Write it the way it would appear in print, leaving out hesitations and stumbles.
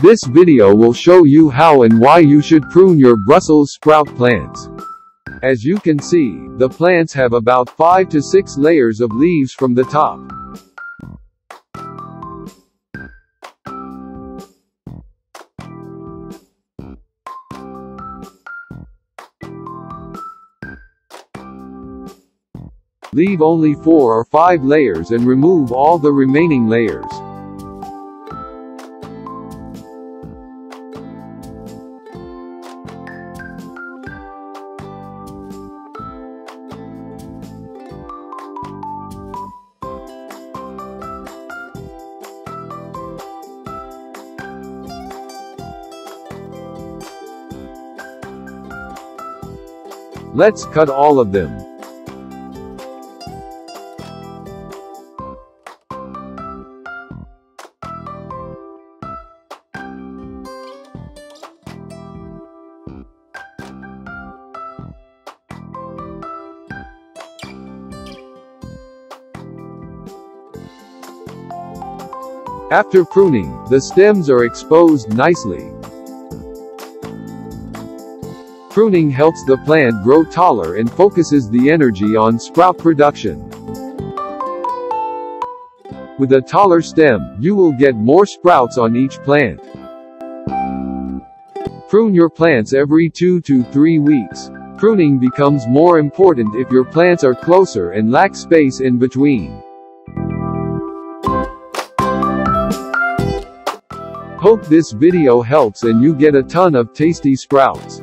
This video will show you how and why you should prune your Brussels sprout plants. As you can see, the plants have about 5 to 6 layers of leaves from the top. Leave only 4 or 5 layers and remove all the remaining layers. Let's cut all of them. After pruning, the stems are exposed nicely. Pruning helps the plant grow taller and focuses the energy on sprout production. With a taller stem, you will get more sprouts on each plant. Prune your plants every 2 to 3 weeks. Pruning becomes more important if your plants are closer and lack space in between. Hope this video helps and you get a ton of tasty sprouts.